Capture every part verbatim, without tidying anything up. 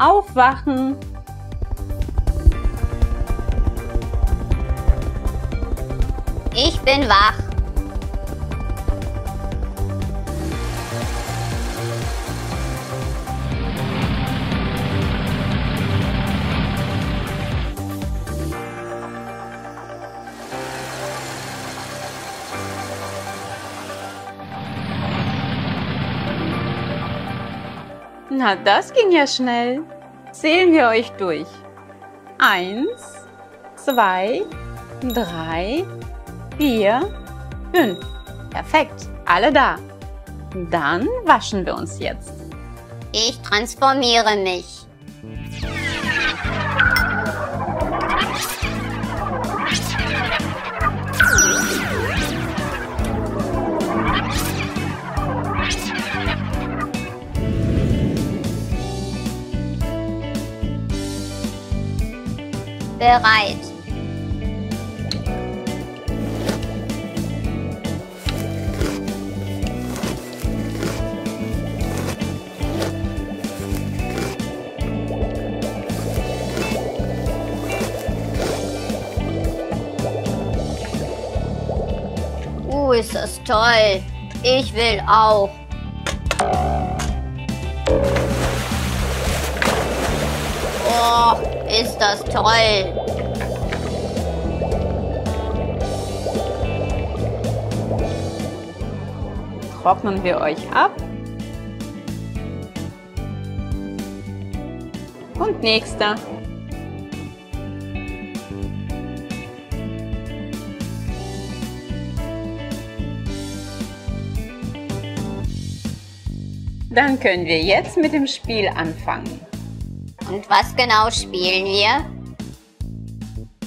Aufwachen. Ich bin wach. Na, das ging ja schnell. Zählen wir euch durch. Eins, zwei, drei, vier, fünf. Perfekt, alle da. Dann waschen wir uns jetzt. Ich transformiere mich. Bereit. Uh, ist das toll. Ich will auch. Oh. Ist das toll! Trocknen wir euch ab. Und nächster. Dann können wir jetzt mit dem Spiel anfangen. Und was genau spielen wir?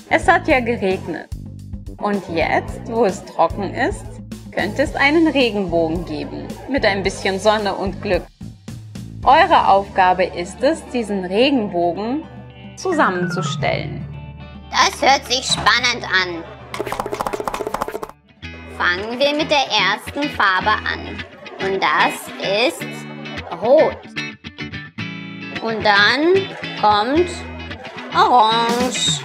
Es hat ja geregnet. Und jetzt, wo es trocken ist, könnte es einen Regenbogen geben. Mit ein bisschen Sonne und Glück. Eure Aufgabe ist es, diesen Regenbogen zusammenzustellen. Das hört sich spannend an. Fangen wir mit der ersten Farbe an. Und das ist Rot. Und dann kommt Orange.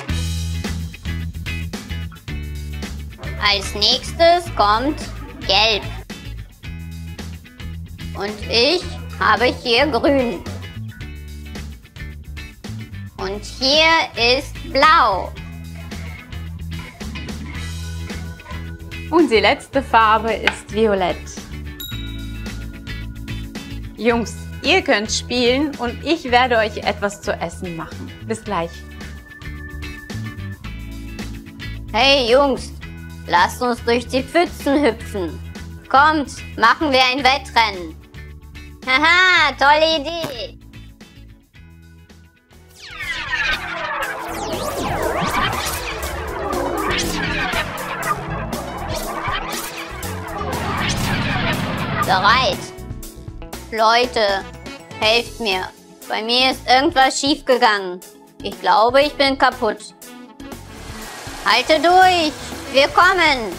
Als nächstes kommt Gelb. Und ich habe hier Grün. Und hier ist Blau. Und die letzte Farbe ist Violett. Jungs, ihr könnt spielen und ich werde euch etwas zu essen machen. Bis gleich. Hey Jungs, lasst uns durch die Pfützen hüpfen. Kommt, machen wir ein Wettrennen. Haha, tolle Idee. Bereit. Leute, helft mir. Bei mir ist irgendwas schief gegangen. Ich glaube, ich bin kaputt. Halte durch! Wir kommen!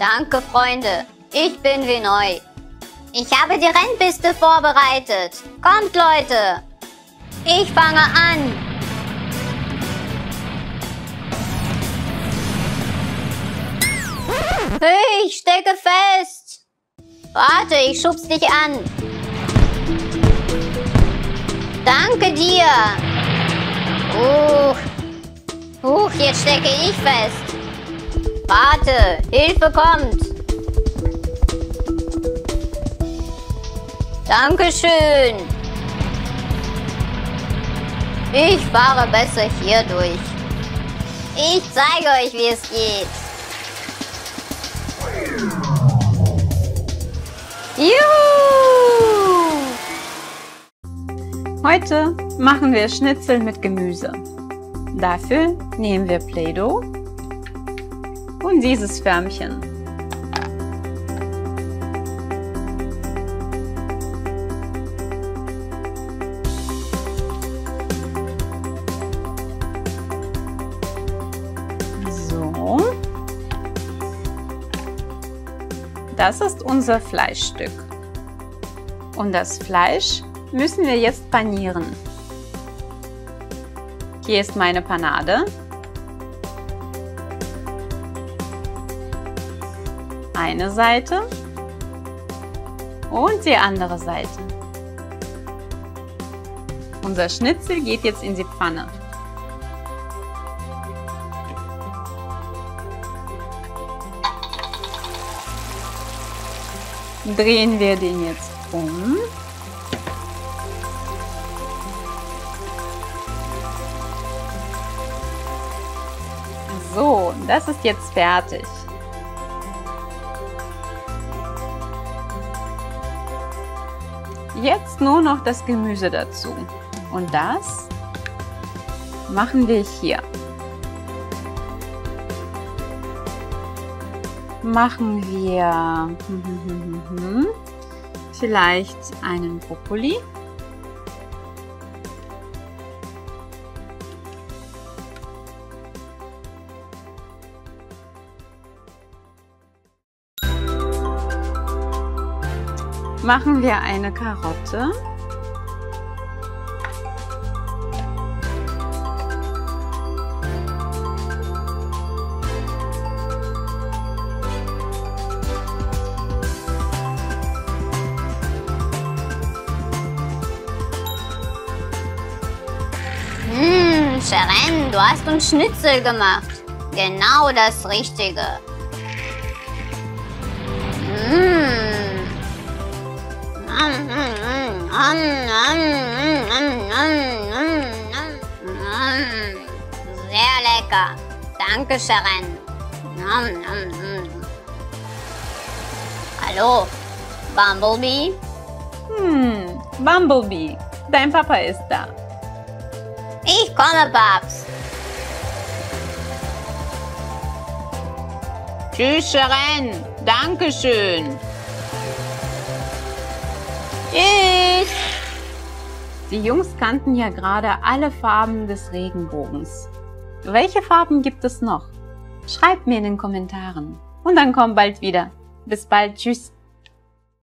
Danke, Freunde. Ich bin wie neu. Ich habe die Rennpiste vorbereitet. Kommt, Leute! Ich fange an! Hey, ich stecke fest. Warte, ich schub's dich an. Danke dir. Huch. Huch, jetzt stecke ich fest. Warte, Hilfe kommt. Dankeschön. Ich fahre besser hier durch. Ich zeige euch, wie es geht. Juhu! Heute machen wir Schnitzel mit Gemüse. Dafür nehmen wir Play-Doh und dieses Förmchen. So. Das ist unser Fleischstück. Und das Fleisch müssen wir jetzt panieren. Hier ist meine Panade. Eine Seite und die andere Seite. Unser Schnitzel geht jetzt in die Pfanne. Drehen wir den jetzt um. So, das ist jetzt fertig. Jetzt nur noch das Gemüse dazu. Und das machen wir hier. Machen wir vielleicht einen Brokkoli. Machen wir eine Karotte. Mmh, Sheren, du hast uns Schnitzel gemacht. Genau das Richtige. Mmh. Sehr lecker. Danke, Sheren. Hallo, Bumblebee? Hm, Bumblebee, dein Papa ist da. Ich komme, Paps. Tschüss, Sheren. Dankeschön. Tschüss! Die Jungs kannten ja gerade alle Farben des Regenbogens. Welche Farben gibt es noch? Schreibt mir in den Kommentaren. Und dann komm bald wieder. Bis bald, tschüss!